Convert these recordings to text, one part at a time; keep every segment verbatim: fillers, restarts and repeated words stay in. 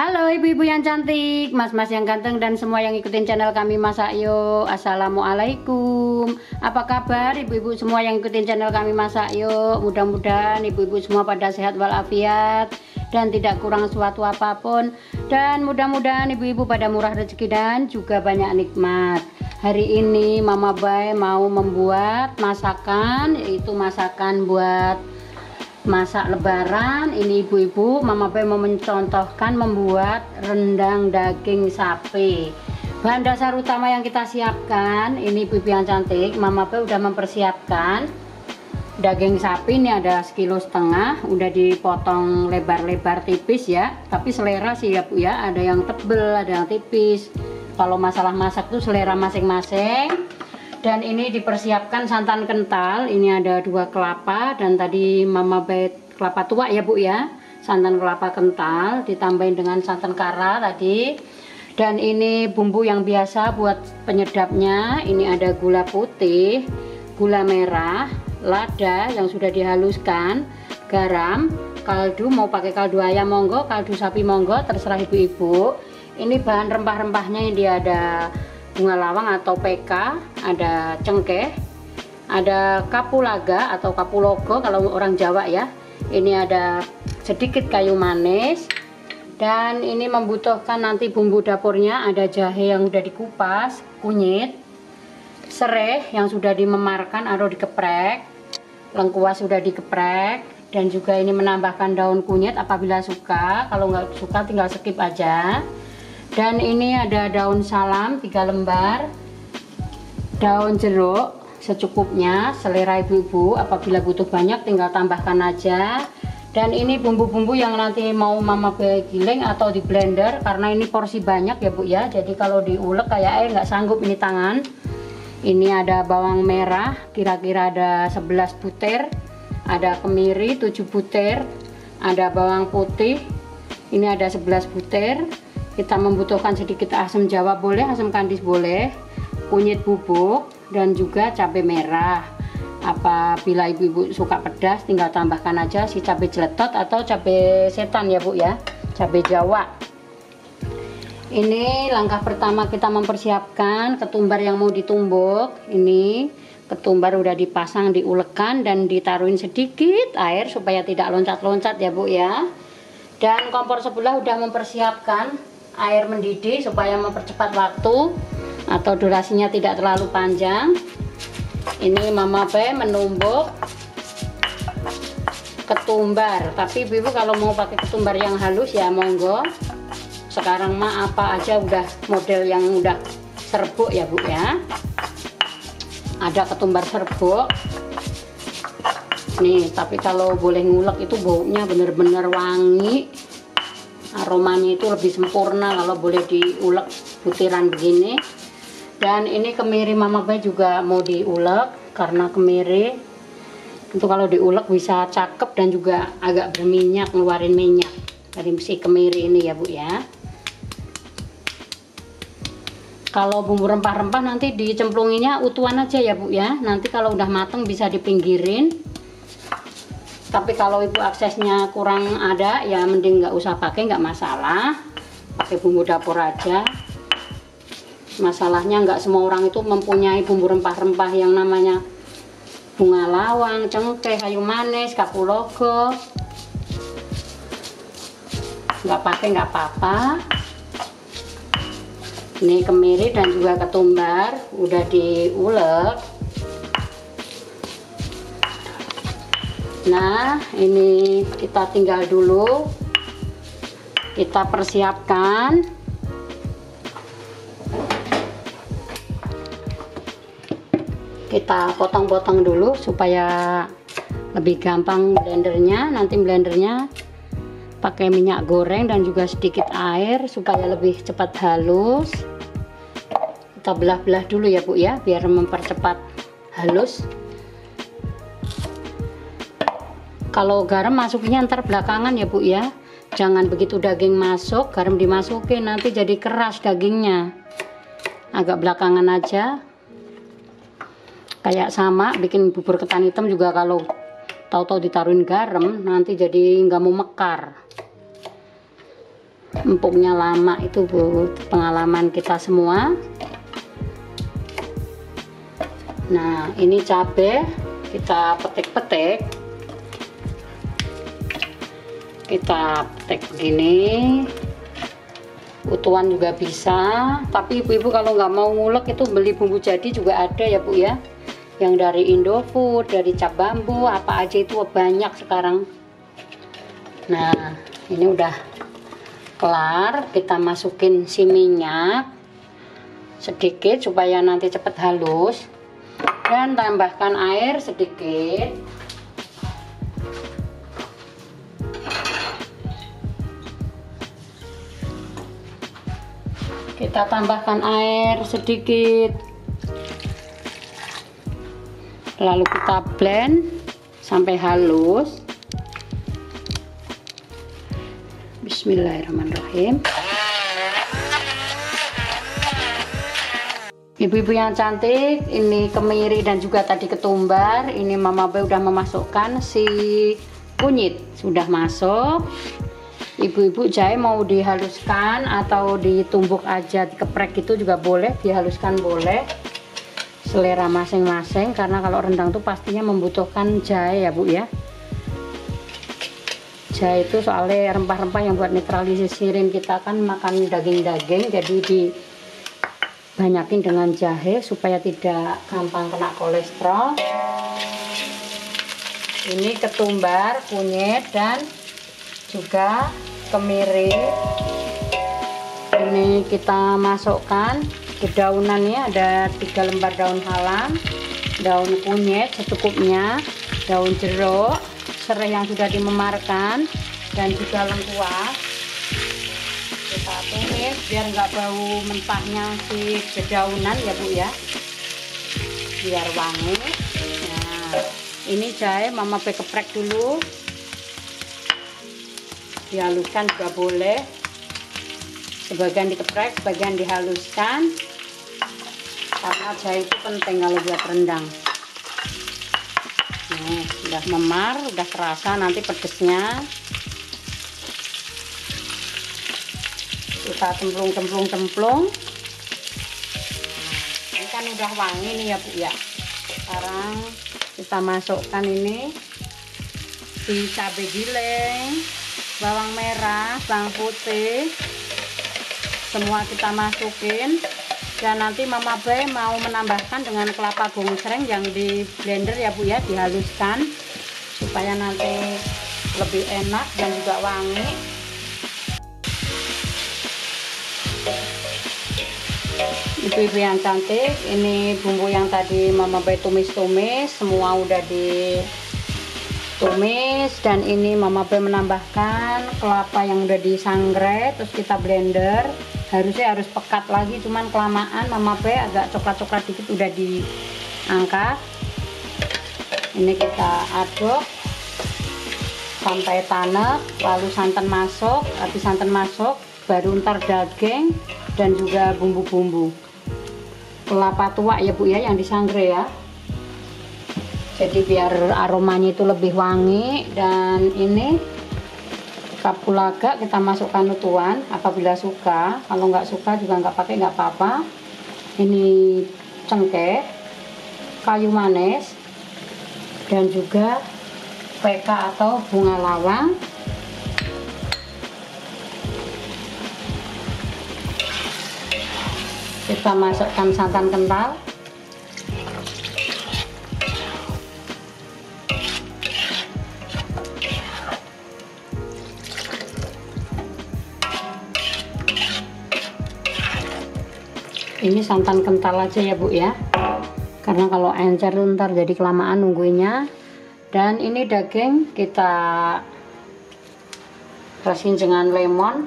Halo ibu-ibu yang cantik, mas-mas yang ganteng, dan semua yang ikutin channel kami Masak Yuk. Assalamualaikum. Apa kabar ibu-ibu semua yang ikutin channel kami Masak Yuk? Mudah-mudahan ibu-ibu semua pada sehat walafiat dan tidak kurang suatu apapun. Dan mudah-mudahan ibu-ibu pada murah rezeki dan juga banyak nikmat. Hari ini Mama Bay mau membuat masakan, yaitu masakan buat masak lebaran. Ini ibu-ibu, Mama Pe mau mencontohkan membuat rendang daging sapi. Bahan dasar utama yang kita siapkan, ini ibu-ibu yang cantik, Mama Pe udah mempersiapkan daging sapi. Ini ada sekilo setengah, udah dipotong lebar-lebar tipis ya. Tapi selera sih ya bu ya, ada yang tebel, ada yang tipis. Kalau masalah masak tuh selera masing-masing. Dan ini dipersiapkan santan kental, ini ada dua kelapa, dan tadi Mama Be kelapa tua ya bu ya, santan kelapa kental ditambahin dengan santan kara tadi. Dan ini bumbu yang biasa buat penyedapnya, ini ada gula putih, gula merah, lada yang sudah dihaluskan, garam, kaldu, mau pakai kaldu ayam monggo, kaldu sapi monggo, terserah ibu-ibu. Ini bahan rempah-rempahnya, ini dia ada bunga lawang atau P K, ada cengkeh, ada kapulaga atau kapulogo kalau orang Jawa ya. Ini ada sedikit kayu manis, dan ini membutuhkan nanti bumbu dapurnya, ada jahe yang udah dikupas, kunyit, serai yang sudah dimemarkan atau dikeprek, lengkuas sudah dikeprek, dan juga ini menambahkan daun kunyit apabila suka, kalau nggak suka tinggal skip aja. Dan ini ada daun salam tiga lembar, daun jeruk secukupnya, selera ibu-ibu, apabila butuh banyak tinggal tambahkan aja. Dan ini bumbu-bumbu yang nanti mau Mama Be giling atau di blender, karena ini porsi banyak ya bu ya, jadi kalau diulek kayak eh nggak sanggup ini tangan. Ini ada bawang merah kira-kira ada sebelas butir, ada kemiri tujuh butir, ada bawang putih ini ada sebelas butir. Kita membutuhkan sedikit asam jawa boleh, asam kandis boleh, kunyit bubuk, dan juga cabai merah. Apabila ibu-ibu suka pedas tinggal tambahkan aja si cabai jeletot atau cabai setan ya bu ya, cabai jawa. Ini langkah pertama kita mempersiapkan ketumbar yang mau ditumbuk. Ini ketumbar udah dipasang, diulekan, dan ditaruhin sedikit air supaya tidak loncat-loncat ya bu ya. Dan kompor sebelah udah mempersiapkan air mendidih supaya mempercepat waktu atau durasinya tidak terlalu panjang. Ini Mama Be menumbuk ketumbar, tapi ibu kalau mau pakai ketumbar yang halus ya monggo. Sekarang mah apa aja udah model yang udah serbuk ya bu ya. Ada ketumbar serbuk nih, tapi kalau boleh ngulek itu baunya bener-bener wangi, aromanya itu lebih sempurna kalau boleh diulek butiran begini. Dan ini kemiri Mama Be juga mau diulek, karena kemiri itu kalau diulek bisa cakep dan juga agak berminyak, ngeluarin minyak dari si kemiri ini ya bu ya. Kalau bumbu rempah-rempah nanti dicemplunginya utuhan aja ya bu ya, nanti kalau udah mateng bisa dipinggirin. Tapi kalau ibu aksesnya kurang ada ya mending nggak usah pakai, nggak masalah, pakai bumbu dapur aja. Masalahnya nggak semua orang itu mempunyai bumbu rempah-rempah yang namanya bunga lawang, cengkeh, kayu manis, kapulogo. Nggak pakai nggak apa-apa. Ini kemiri dan juga ketumbar udah diulek. Nah ini kita tinggal dulu, kita persiapkan. Kita potong-potong dulu supaya lebih gampang blendernya. Nanti blendernya pakai minyak goreng dan juga sedikit air supaya lebih cepat halus. Kita belah-belah dulu ya bu ya, biar mempercepat halus. Kalau garam masuknya ntar belakangan ya bu ya, jangan begitu daging masuk garam dimasukin, nanti jadi keras dagingnya, agak belakangan aja. Kayak sama bikin bubur ketan hitam juga, kalau tahu-tahu ditaruhin garam nanti jadi nggak mau mekar. empuknya lama itu Bu, pengalaman kita semua. Nah, ini cabai kita petik-petik, kita petik begini. Utuhan juga bisa, tapi ibu-ibu kalau nggak mau ngulek itu beli bumbu jadi juga ada ya Bu ya, yang dari Indofood, dari cap bambu, apa aja itu banyak sekarang. Nah, ini udah kelar, kita masukin si minyak sedikit supaya nanti cepat halus, dan tambahkan air sedikit. Kita tambahkan air sedikit, lalu kita blend sampai halus. Bismillahirrahmanirrahim. Ibu-ibu yang cantik, ini kemiri dan juga tadi ketumbar. Ini Mama Be udah memasukkan si kunyit, sudah masuk. Ibu-ibu jahe mau dihaluskan atau ditumbuk aja, dikeprek gitu juga boleh, dihaluskan boleh. Selera masing-masing, karena kalau rendang tuh pastinya membutuhkan jahe ya Bu ya. Jahe itu soalnya rempah-rempah yang buat netralisir sirin, kita kan makan daging-daging, jadi dibanyakin dengan jahe supaya tidak gampang kena kolesterol. Ini ketumbar, kunyit, dan juga kemiri. Ini kita masukkan kedaunannya, ada tiga lembar daun halam, daun kunyit secukupnya, daun jeruk, serai yang sudah dimemarkan, dan juga lengkuas. Kita tumis biar nggak bau mentahnya si kedaunan ya Bu ya, biar wangi. Nah, ini jahe Mama Pe keprek dulu, dihaluskan juga boleh, sebagian dikeprek, sebagian dihaluskan. Karena jahe itu penting kalau buat rendang. Nih, udah memar, udah terasa nanti pedesnya. Kita cemplung-cemplung-cemplung. Ini kan udah wangi nih ya Bu ya. Sekarang kita masukkan ini si cabai giling, bawang merah, bawang putih. Semua kita masukin. Dan nanti Mama Bay mau menambahkan dengan kelapa gongsreng yang di blender ya Bu ya, dihaluskan supaya nanti lebih enak dan juga wangi. Ibu-ibu yang cantik, ini bumbu yang tadi Mama Bay tumis-tumis semua udah ditumis, dan ini Mama Bay menambahkan kelapa yang udah disangrai, terus kita blender. Harusnya harus pekat lagi, cuman kelamaan Mama Pe agak coklat-coklat dikit udah diangkat. Ini kita aduk sampai tanak, lalu santan masuk. Habis santan masuk baru ntar daging dan juga bumbu-bumbu, kelapa tua ya Bu ya yang disangrai ya, jadi biar aromanya itu lebih wangi. Dan ini kapulaga kita masukkan utuhan apabila suka, kalau nggak suka juga nggak pakai, nggak apa-apa. Ini cengkeh, kayu manis, dan juga P K atau bunga lawang. Kita masukkan santan kental, ini santan kental aja ya Bu ya, karena kalau encer ntar jadi kelamaan nungguinnya. Dan ini daging kita rasin dengan lemon,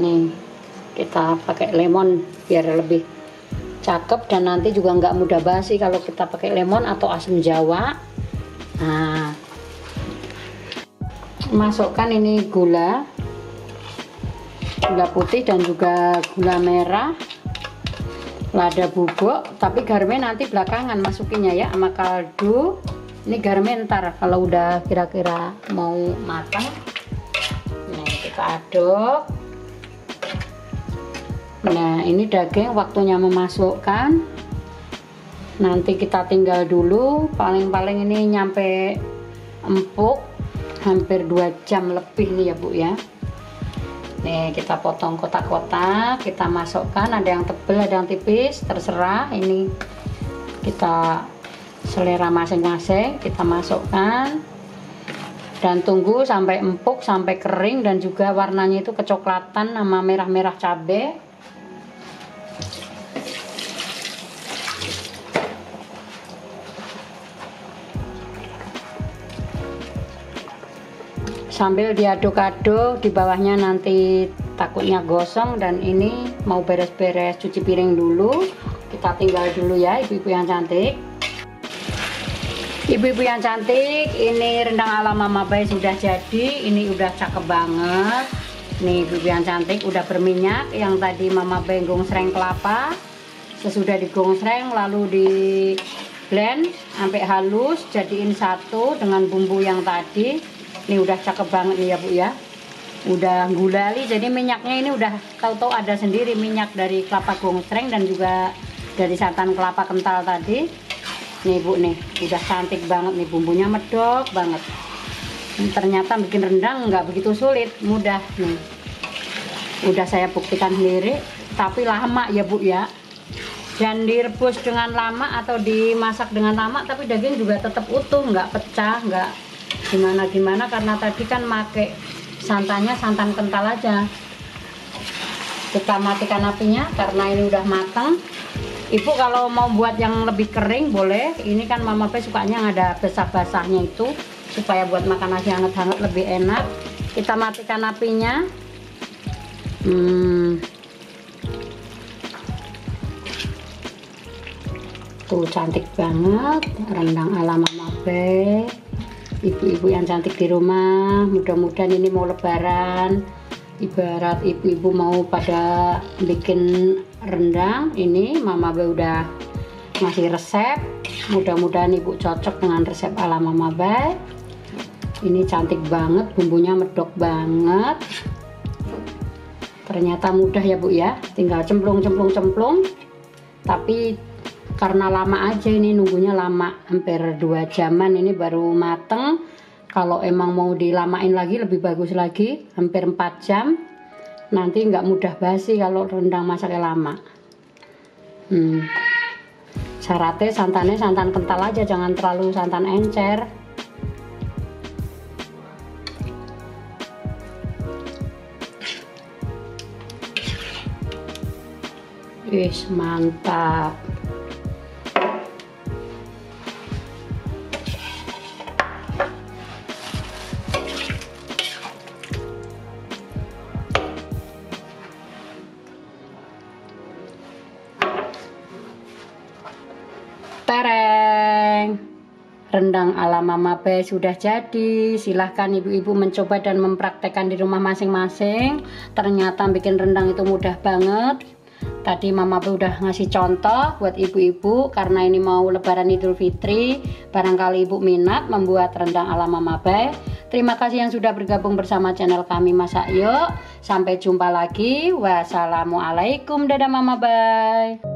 nih kita pakai lemon biar lebih cakep dan nanti juga nggak mudah basi kalau kita pakai lemon atau asam jawa. Nah, masukkan ini gula, gula putih dan juga gula merah, lada bubuk, tapi garamnya nanti belakangan masukinnya ya sama kaldu. Ini garamnya ntar kalau udah kira-kira mau matang. Nah, kita aduk. Nah, ini daging waktunya memasukkan. Nanti kita tinggal dulu, paling-paling ini nyampe empuk, hampir dua jam lebih nih ya Bu ya. Nih kita potong kotak-kotak, kita masukkan, ada yang tebal ada yang tipis, terserah, ini kita selera masing-masing, kita masukkan dan tunggu sampai empuk, sampai kering dan juga warnanya itu kecoklatan sama merah-merah cabai. Sambil diaduk-aduk, di bawahnya nanti takutnya gosong dan ini mau beres-beres cuci piring dulu. Kita tinggal dulu ya ibu-ibu yang cantik. Ibu-ibu yang cantik, ini rendang ala Mama Bay sudah jadi. Ini udah cakep banget. Nih ibu-ibu yang cantik udah berminyak. Yang tadi Mama Bay gongsreng kelapa. Sesudah digongsreng lalu di blend sampai halus, jadiin satu dengan bumbu yang tadi. Ini udah cakep banget nih ya Bu ya. Udah gulali, jadi minyaknya ini udah tahu-tahu ada sendiri, minyak dari kelapa gongsreng dan juga dari santan kelapa kental tadi. Nih Bu nih, udah cantik banget nih, bumbunya medok banget. Ini ternyata bikin rendang nggak begitu sulit, mudah nih. Udah saya buktikan sendiri, tapi lama ya Bu ya. Dan direbus dengan lama atau dimasak dengan lama, tapi daging juga tetap utuh, nggak pecah, nggak gimana-gimana, karena tadi kan pakai santannya santan kental aja. Kita matikan apinya karena ini udah matang. Ibu kalau mau buat yang lebih kering boleh, ini kan Mama Pe sukanya ada basah-basahnya itu supaya buat makan nasi hangat-hangat lebih enak. Kita matikan apinya. hmm. Tuh cantik banget rendang ala Mama Pe. Ibu-ibu yang cantik di rumah, mudah-mudahan ini mau lebaran, ibarat ibu-ibu mau pada bikin rendang, ini Mama Be udah ngasih resep, mudah-mudahan ibu cocok dengan resep ala Mama Be. Ini cantik banget, bumbunya medok banget, ternyata mudah ya Bu ya, tinggal cemplung-cemplung-cemplung, tapi karena lama aja ini nunggunya lama, hampir dua jaman ini baru mateng. Kalau emang mau dilamain lagi lebih bagus lagi, hampir empat jam. Nanti nggak mudah basi kalau rendang masaknya lama. hmm. Syaratnya santannya santan kental aja, jangan terlalu santan encer. Wih mantap. Tereng, rendang ala Mama Be sudah jadi. Silahkan ibu-ibu mencoba dan mempraktekkan di rumah masing-masing. Ternyata bikin rendang itu mudah banget. Tadi Mama Be udah ngasih contoh buat ibu-ibu, karena ini mau lebaran Idul Fitri, barangkali ibu minat membuat rendang ala Mama Be. Terima kasih yang sudah bergabung bersama channel kami Masak Yuk. Sampai jumpa lagi. Wassalamualaikum. Dadah Mama Be.